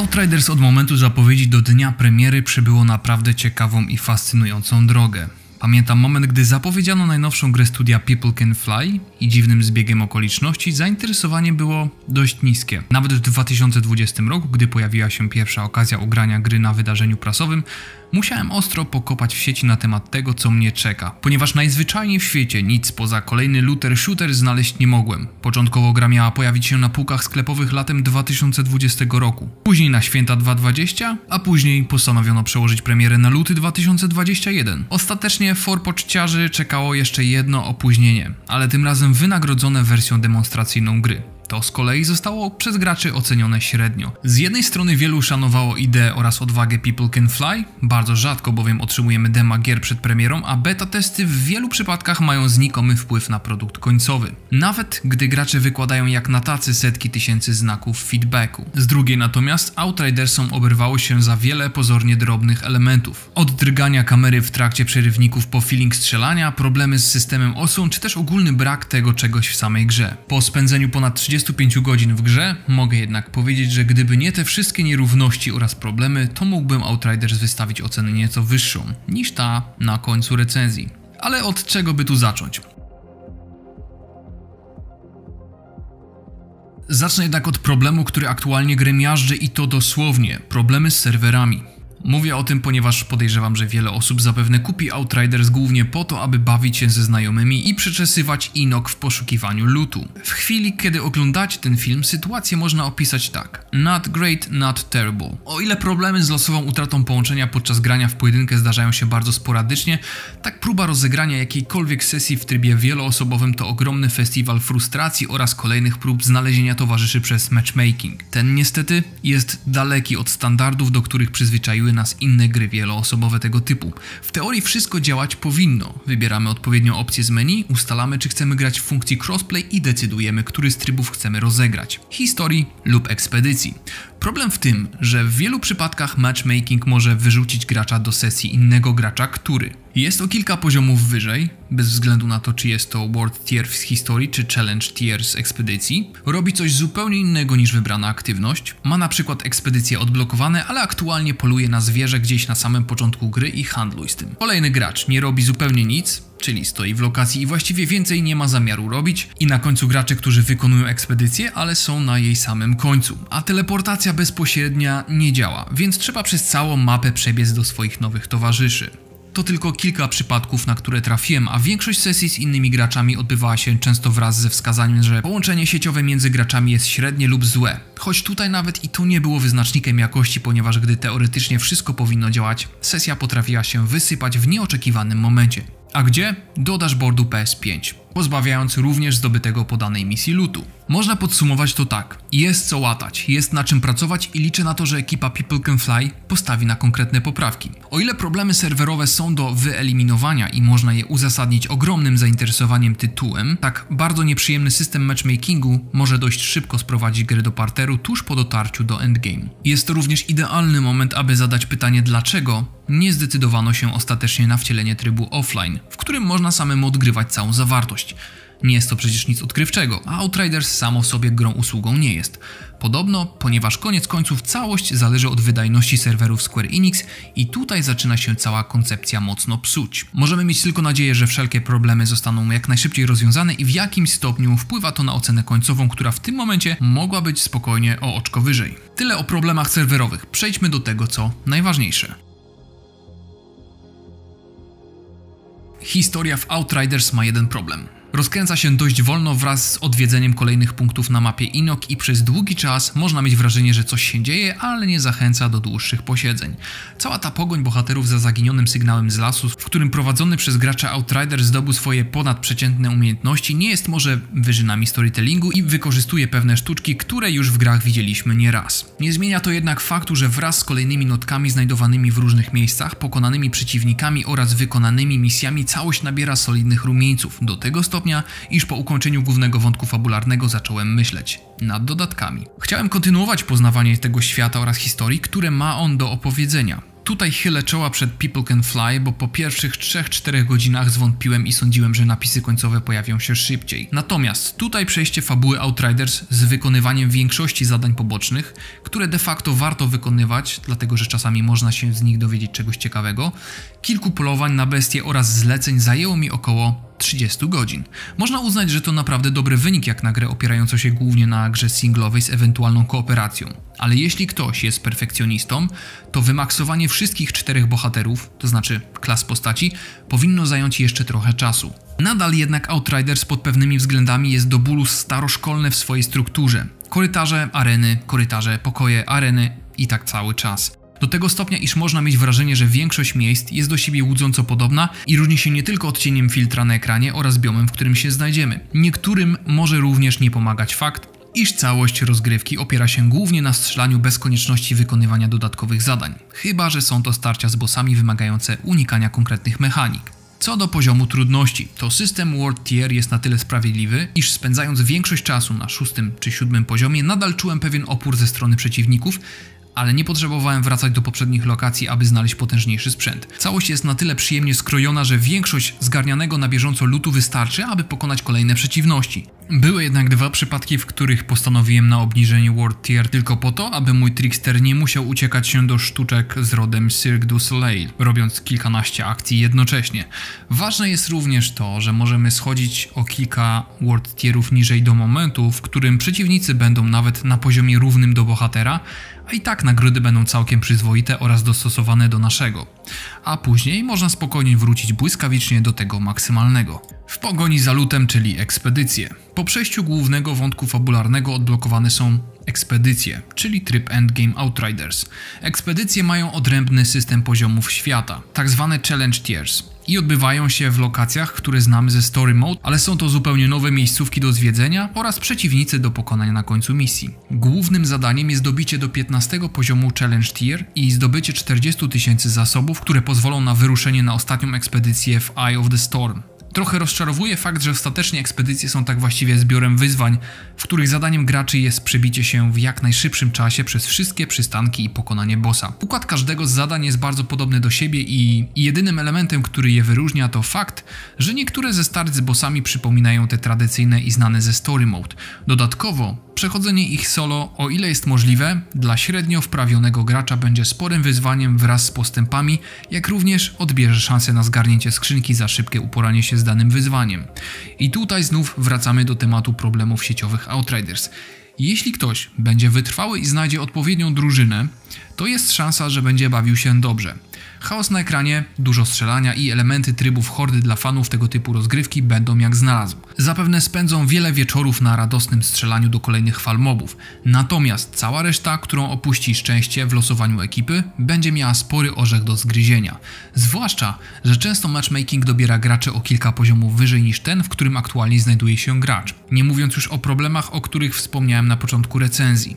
Outriders od momentu zapowiedzi do dnia premiery przebyło naprawdę ciekawą i fascynującą drogę. Pamiętam moment, gdy zapowiedziano najnowszą grę studia People Can Fly i dziwnym zbiegiem okoliczności zainteresowanie było dość niskie. Nawet w 2020 roku, gdy pojawiła się pierwsza okazja ugrania gry na wydarzeniu prasowym, musiałem ostro pokopać w sieci na temat tego, co mnie czeka, ponieważ najzwyczajniej w świecie nic poza kolejny looter shooter znaleźć nie mogłem. Początkowo gra miała pojawić się na półkach sklepowych latem 2020 roku, później na święta 2020, a później postanowiono przełożyć premierę na luty 2021. Ostatecznie forpoczciarzy czekało jeszcze jedno opóźnienie, ale tym razem wynagrodzone wersją demonstracyjną gry. To z kolei zostało przez graczy ocenione średnio. Z jednej strony wielu szanowało ideę oraz odwagę People Can Fly, bardzo rzadko bowiem otrzymujemy dema gier przed premierą, a beta testy w wielu przypadkach mają znikomy wpływ na produkt końcowy. Nawet gdy gracze wykładają jak na tacy setki tysięcy znaków feedbacku. Z drugiej natomiast Outridersom oberwało się za wiele pozornie drobnych elementów. Od drgania kamery w trakcie przerywników po feeling strzelania, problemy z systemem osun, czy też ogólny brak tego czegoś w samej grze. Po spędzeniu ponad 35 godzin w grze, mogę jednak powiedzieć, że gdyby nie te wszystkie nierówności oraz problemy, to mógłbym Outriders wystawić ocenę nieco wyższą niż ta na końcu recenzji. Ale od czego by tu zacząć? Zacznę jednak od problemu, który aktualnie grę miażdży i to dosłownie, problemy z serwerami. Mówię o tym, ponieważ podejrzewam, że wiele osób zapewne kupi Outriders głównie po to, aby bawić się ze znajomymi i przeczesywać Enoch w poszukiwaniu lootu. W chwili, kiedy oglądacie ten film, sytuację można opisać tak. Not great, not terrible. O ile problemy z losową utratą połączenia podczas grania w pojedynkę zdarzają się bardzo sporadycznie, tak próba rozegrania jakiejkolwiek sesji w trybie wieloosobowym to ogromny festiwal frustracji oraz kolejnych prób znalezienia towarzyszy przez matchmaking. Ten niestety jest daleki od standardów, do których przyzwyczaiły nas inne gry wieloosobowe tego typu. W teorii wszystko działać powinno. Wybieramy odpowiednią opcję z menu, ustalamy, czy chcemy grać w funkcji crossplay i decydujemy, który z trybów chcemy rozegrać. Historii lub ekspedycji. Problem w tym, że w wielu przypadkach matchmaking może wyrzucić gracza do sesji innego gracza, który jest o kilka poziomów wyżej, bez względu na to, czy jest to World Tier z historii, czy Challenge Tier z ekspedycji, robi coś zupełnie innego niż wybrana aktywność, ma na przykład ekspedycje odblokowane, ale aktualnie poluje na zwierzę gdzieś na samym początku gry i handluj z tym. Kolejny gracz nie robi zupełnie nic, czyli stoi w lokacji i właściwie więcej nie ma zamiaru robić, i na końcu gracze, którzy wykonują ekspedycję, ale są na jej samym końcu. A teleportacja bezpośrednia nie działa, więc trzeba przez całą mapę przebiec do swoich nowych towarzyszy. To tylko kilka przypadków, na które trafiłem, a większość sesji z innymi graczami odbywała się często wraz ze wskazaniem, że połączenie sieciowe między graczami jest średnie lub złe. Choć tutaj nawet i to nie było wyznacznikiem jakości, ponieważ gdy teoretycznie wszystko powinno działać, sesja potrafiła się wysypać w nieoczekiwanym momencie. A gdzie? Do dashboardu PS5, pozbawiając również zdobytego po danej misji lootu. Można podsumować to tak, jest co łatać, jest na czym pracować i liczę na to, że ekipa People Can Fly postawi na konkretne poprawki. O ile problemy serwerowe są do wyeliminowania i można je uzasadnić ogromnym zainteresowaniem tytułem, tak bardzo nieprzyjemny system matchmakingu może dość szybko sprowadzić grę do parteru tuż po dotarciu do endgame. Jest to również idealny moment, aby zadać pytanie, dlaczego nie zdecydowano się ostatecznie na wcielenie trybu offline, w którym można samemu odgrywać całą zawartość. Nie jest to przecież nic odkrywczego, a Outriders samo w sobie grą usługą nie jest. Podobno, ponieważ koniec końców całość zależy od wydajności serwerów Square Enix i tutaj zaczyna się cała koncepcja mocno psuć. Możemy mieć tylko nadzieję, że wszelkie problemy zostaną jak najszybciej rozwiązane i w jakimś stopniu wpływa to na ocenę końcową, która w tym momencie mogła być spokojnie o oczko wyżej. Tyle o problemach serwerowych, przejdźmy do tego, co najważniejsze. Historia w Outriders ma jeden problem. Rozkręca się dość wolno wraz z odwiedzeniem kolejnych punktów na mapie Enoch i przez długi czas można mieć wrażenie, że coś się dzieje, ale nie zachęca do dłuższych posiedzeń. Cała ta pogoń bohaterów za zaginionym sygnałem z lasu, w którym prowadzony przez gracza Outriders zdobył swoje ponadprzeciętne umiejętności, nie jest może wyżynami storytellingu i wykorzystuje pewne sztuczki, które już w grach widzieliśmy nieraz. Nie zmienia to jednak faktu, że wraz z kolejnymi notkami znajdowanymi w różnych miejscach, pokonanymi przeciwnikami oraz wykonanymi misjami całość nabiera solidnych rumieńców. Do tego stopnia, iż po ukończeniu głównego wątku fabularnego zacząłem myśleć nad dodatkami. Chciałem kontynuować poznawanie tego świata oraz historii, które ma on do opowiedzenia. Tutaj chylę czoła przed People Can Fly, bo po pierwszych 3-4 godzinach zwątpiłem i sądziłem, że napisy końcowe pojawią się szybciej. Natomiast tutaj przejście fabuły Outriders z wykonywaniem większości zadań pobocznych, które de facto warto wykonywać, dlatego że czasami można się z nich dowiedzieć czegoś ciekawego, kilku polowań na bestie oraz zleceń zajęło mi około 30 godzin. Można uznać, że to naprawdę dobry wynik jak na grę opierającą się głównie na grze singlowej z ewentualną kooperacją. Ale jeśli ktoś jest perfekcjonistą, to wymaksowanie wszystkich 4 bohaterów, to znaczy klas postaci, powinno zająć jeszcze trochę czasu. Nadal jednak Outriders pod pewnymi względami jest do bólu staroszkolne w swojej strukturze. Korytarze, pokoje, areny i tak cały czas. Do tego stopnia, iż można mieć wrażenie, że większość miejsc jest do siebie łudząco podobna i różni się nie tylko odcieniem filtra na ekranie oraz biomem, w którym się znajdziemy. Niektórym może również nie pomagać fakt, iż całość rozgrywki opiera się głównie na strzelaniu bez konieczności wykonywania dodatkowych zadań, chyba że są to starcia z bossami wymagające unikania konkretnych mechanik. Co do poziomu trudności, to system World Tier jest na tyle sprawiedliwy, iż spędzając większość czasu na 6. czy 7. poziomie nadal czułem pewien opór ze strony przeciwników, ale nie potrzebowałem wracać do poprzednich lokacji, aby znaleźć potężniejszy sprzęt. Całość jest na tyle przyjemnie skrojona, że większość zgarnianego na bieżąco lootu wystarczy, aby pokonać kolejne przeciwności. Były jednak 2 przypadki, w których postanowiłem na obniżenie World Tier tylko po to, aby mój trickster nie musiał uciekać się do sztuczek z rodem Cirque du Soleil, robiąc kilkanaście akcji jednocześnie. Ważne jest również to, że możemy schodzić o kilka World Tierów niżej do momentu, w którym przeciwnicy będą nawet na poziomie równym do bohatera, a i tak nagrody będą całkiem przyzwoite oraz dostosowane do naszego. A później można spokojnie wrócić błyskawicznie do tego maksymalnego. W pogoni za lutem, czyli ekspedycje. Po przejściu głównego wątku fabularnego odblokowane są ekspedycje, czyli tryb endgame Outriders. Ekspedycje mają odrębny system poziomów świata, tzw. challenge tiers, i odbywają się w lokacjach, które znamy ze story mode, ale są to zupełnie nowe miejscówki do zwiedzenia oraz przeciwnicy do pokonania na końcu misji. Głównym zadaniem jest dobicie do 15. poziomu challenge tier i zdobycie 40 000 zasobów, które pozwolą na wyruszenie na ostatnią ekspedycję w Eye of the Storm. Trochę rozczarowuje fakt, że ostatecznie ekspedycje są tak właściwie zbiorem wyzwań, w których zadaniem graczy jest przebicie się w jak najszybszym czasie przez wszystkie przystanki i pokonanie bossa. Układ każdego z zadań jest bardzo podobny do siebie i jedynym elementem, który je wyróżnia, to fakt, że niektóre ze starć z bossami przypominają te tradycyjne i znane ze story mode. Dodatkowo przechodzenie ich solo, o ile jest możliwe, dla średnio wprawionego gracza będzie sporym wyzwaniem wraz z postępami, jak również odbierze szansę na zgarnięcie skrzynki za szybkie uporanie się z danym wyzwaniem. I tutaj znów wracamy do tematu problemów sieciowych Outriders. Jeśli ktoś będzie wytrwały i znajdzie odpowiednią drużynę, to jest szansa, że będzie bawił się dobrze. Chaos na ekranie, dużo strzelania i elementy trybów hordy dla fanów tego typu rozgrywki będą jak znalazł. Zapewne spędzą wiele wieczorów na radosnym strzelaniu do kolejnych fal mobów. Natomiast cała reszta, którą opuści szczęście w losowaniu ekipy, będzie miała spory orzech do zgryzienia. Zwłaszcza, że często matchmaking dobiera graczy o kilka poziomów wyżej niż ten, w którym aktualnie znajduje się gracz. Nie mówiąc już o problemach, o których wspomniałem na początku recenzji.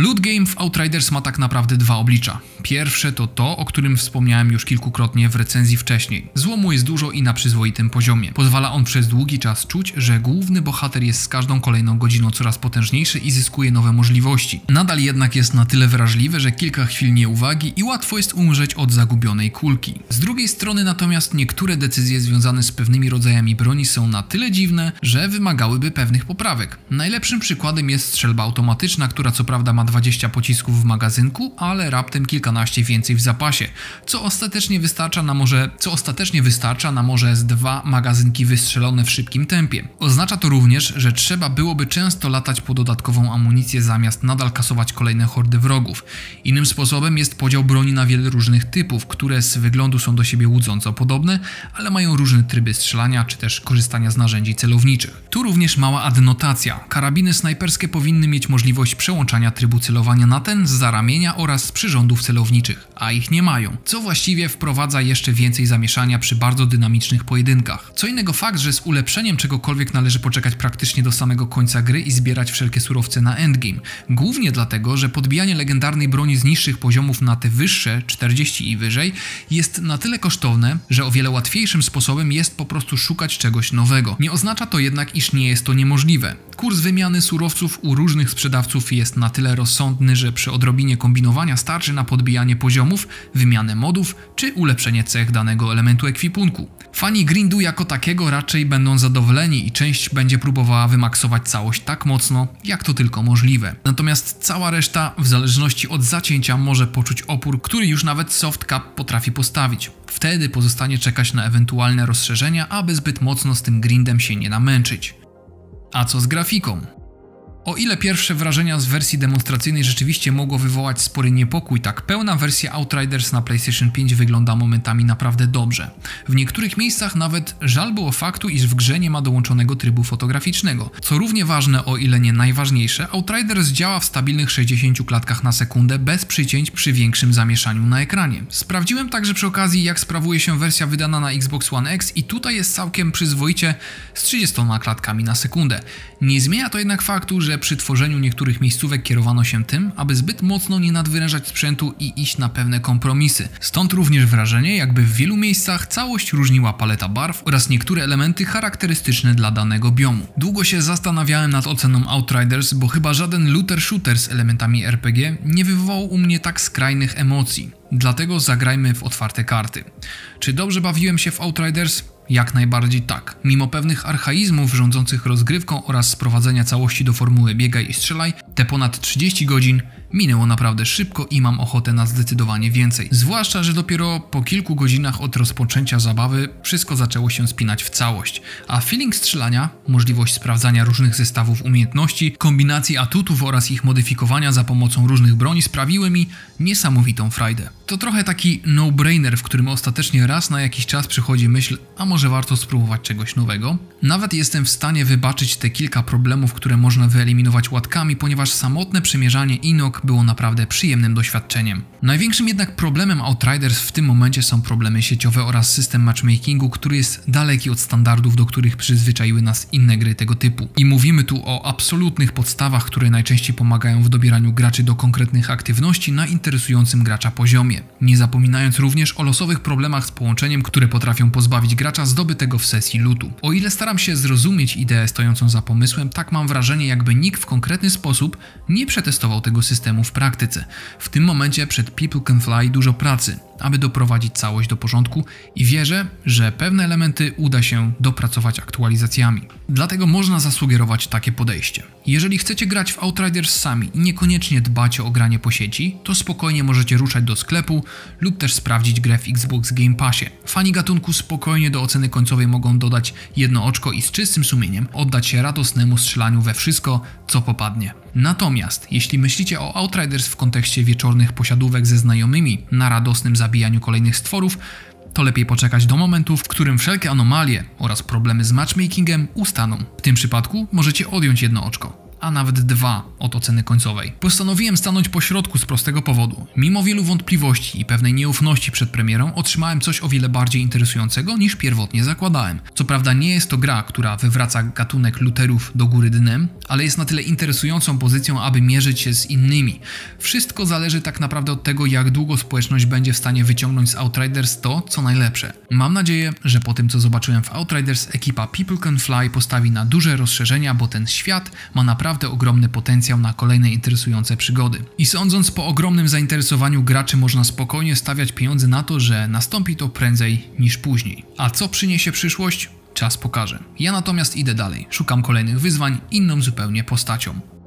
Loot game w Outriders ma tak naprawdę 2 oblicza. Pierwsze to to, o którym wspomniałem już kilkukrotnie w recenzji wcześniej. Złomu jest dużo i na przyzwoitym poziomie. Pozwala on przez długi czas czuć, że główny bohater jest z każdą kolejną godziną coraz potężniejszy i zyskuje nowe możliwości. Nadal jednak jest na tyle wrażliwy, że kilka chwil nieuwagi i łatwo jest umrzeć od zagubionej kulki. Z drugiej strony natomiast niektóre decyzje związane z pewnymi rodzajami broni są na tyle dziwne, że wymagałyby pewnych poprawek. Najlepszym przykładem jest strzelba automatyczna, która co prawda ma 20 pocisków w magazynku, ale raptem kilkanaście więcej w zapasie, co ostatecznie wystarcza na może z 2 magazynki wystrzelone w szybkim tempie. Oznacza to również, że trzeba byłoby często latać po dodatkową amunicję zamiast nadal kasować kolejne hordy wrogów. Innym sposobem jest podział broni na wiele różnych typów, które z wyglądu są do siebie łudząco podobne, ale mają różne tryby strzelania czy też korzystania z narzędzi celowniczych. Tu również mała adnotacja. Karabiny snajperskie powinny mieć możliwość przełączania trybu celowania na ten z zaramienia oraz z przyrządów celowniczych, a ich nie mają, co właściwie wprowadza jeszcze więcej zamieszania przy bardzo dynamicznych pojedynkach. Co innego fakt, że z ulepszeniem czegokolwiek należy poczekać praktycznie do samego końca gry i zbierać wszelkie surowce na endgame, głównie dlatego, że podbijanie legendarnej broni z niższych poziomów na te wyższe, 40 i wyżej, jest na tyle kosztowne, że o wiele łatwiejszym sposobem jest po prostu szukać czegoś nowego. Nie oznacza to jednak, iż nie jest to niemożliwe. Kurs wymiany surowców u różnych sprzedawców jest na tyle rozsądny, że przy odrobinie kombinowania starczy na podbijanie poziomów, wymianę modów czy ulepszenie cech danego elementu ekwipunku. Fani grindu jako takiego raczej będą zadowoleni i część będzie próbowała wymaksować całość tak mocno, jak to tylko możliwe. Natomiast cała reszta, w zależności od zacięcia, może poczuć opór, który już nawet soft cap potrafi postawić. Wtedy pozostanie czekać na ewentualne rozszerzenia, aby zbyt mocno z tym grindem się nie namęczyć. A co z grafiką? O ile pierwsze wrażenia z wersji demonstracyjnej rzeczywiście mogło wywołać spory niepokój, tak pełna wersja Outriders na PlayStation 5 wygląda momentami naprawdę dobrze. W niektórych miejscach nawet żal było faktu, iż w grze nie ma dołączonego trybu fotograficznego. Co równie ważne, o ile nie najważniejsze, Outriders działa w stabilnych 60 klatkach na sekundę bez przycięć przy większym zamieszaniu na ekranie. Sprawdziłem także przy okazji, jak sprawuje się wersja wydana na Xbox One X i tutaj jest całkiem przyzwoicie z 30 klatkami na sekundę. Nie zmienia to jednak faktu, że przy tworzeniu niektórych miejscówek kierowano się tym, aby zbyt mocno nie nadwyrężać sprzętu i iść na pewne kompromisy. Stąd również wrażenie, jakby w wielu miejscach całość różniła paleta barw oraz niektóre elementy charakterystyczne dla danego biomu. Długo się zastanawiałem nad oceną Outriders, bo chyba żaden looter-shooter z elementami RPG nie wywołał u mnie tak skrajnych emocji. Dlatego zagrajmy w otwarte karty. Czy dobrze bawiłem się w Outriders? Jak najbardziej tak. Mimo pewnych archaizmów rządzących rozgrywką oraz sprowadzenia całości do formuły biegaj i strzelaj, te ponad 30 godzin minęło naprawdę szybko i mam ochotę na zdecydowanie więcej. Zwłaszcza, że dopiero po kilku godzinach od rozpoczęcia zabawy wszystko zaczęło się spinać w całość, a feeling strzelania, możliwość sprawdzania różnych zestawów umiejętności, kombinacji atutów oraz ich modyfikowania za pomocą różnych broni sprawiły mi niesamowitą frajdę. To trochę taki no-brainer, w którym ostatecznie raz na jakiś czas przychodzi myśl, a może warto spróbować czegoś nowego? Nawet jestem w stanie wybaczyć te kilka problemów, które można wyeliminować łatkami, ponieważ samotne przymierzanie Enoch było naprawdę przyjemnym doświadczeniem. Największym jednak problemem Outriders w tym momencie są problemy sieciowe oraz system matchmakingu, który jest daleki od standardów, do których przyzwyczaiły nas inne gry tego typu. I mówimy tu o absolutnych podstawach, które najczęściej pomagają w dobieraniu graczy do konkretnych aktywności na interesującym gracza poziomie. Nie zapominając również o losowych problemach z połączeniem, które potrafią pozbawić gracza zdobytego w sesji lootu. O ile staram się zrozumieć ideę stojącą za pomysłem, tak mam wrażenie, jakby nikt w konkretny sposób nie przetestował tego systemu w praktyce. W tym momencie przed People Can Fly dużo pracy, aby doprowadzić całość do porządku i wierzę, że pewne elementy uda się dopracować aktualizacjami. Dlatego można zasugerować takie podejście. Jeżeli chcecie grać w Outriders sami i niekoniecznie dbacie o granie po sieci, to spokojnie możecie ruszać do sklepu lub też sprawdzić grę w Xbox Game Passie. Fani gatunku spokojnie do oceny końcowej mogą dodać jedno oczko i z czystym sumieniem oddać się radosnemu strzelaniu we wszystko, co popadnie. Natomiast jeśli myślicie o Outriders w kontekście wieczornych posiadówek ze znajomymi na radosnym zabijaniu kolejnych stworów, to lepiej poczekać do momentu, w którym wszelkie anomalie oraz problemy z matchmakingiem ustaną. W tym przypadku możecie odjąć jedno oczko, a nawet dwa od oceny końcowej. Postanowiłem stanąć po środku z prostego powodu. Mimo wielu wątpliwości i pewnej nieufności przed premierą otrzymałem coś o wiele bardziej interesującego niż pierwotnie zakładałem. Co prawda nie jest to gra, która wywraca gatunek looterów do góry dnem, ale jest na tyle interesującą pozycją, aby mierzyć się z innymi. Wszystko zależy tak naprawdę od tego, jak długo społeczność będzie w stanie wyciągnąć z Outriders to, co najlepsze. Mam nadzieję, że po tym, co zobaczyłem w Outriders, ekipa People Can Fly postawi na duże rozszerzenia, bo ten świat ma naprawdę ogromny potencjał na kolejne interesujące przygody. I sądząc po ogromnym zainteresowaniu graczy, można spokojnie stawiać pieniądze na to, że nastąpi to prędzej niż później. A co przyniesie przyszłość? Czas pokaże. Ja natomiast idę dalej, szukam kolejnych wyzwań inną zupełnie postacią.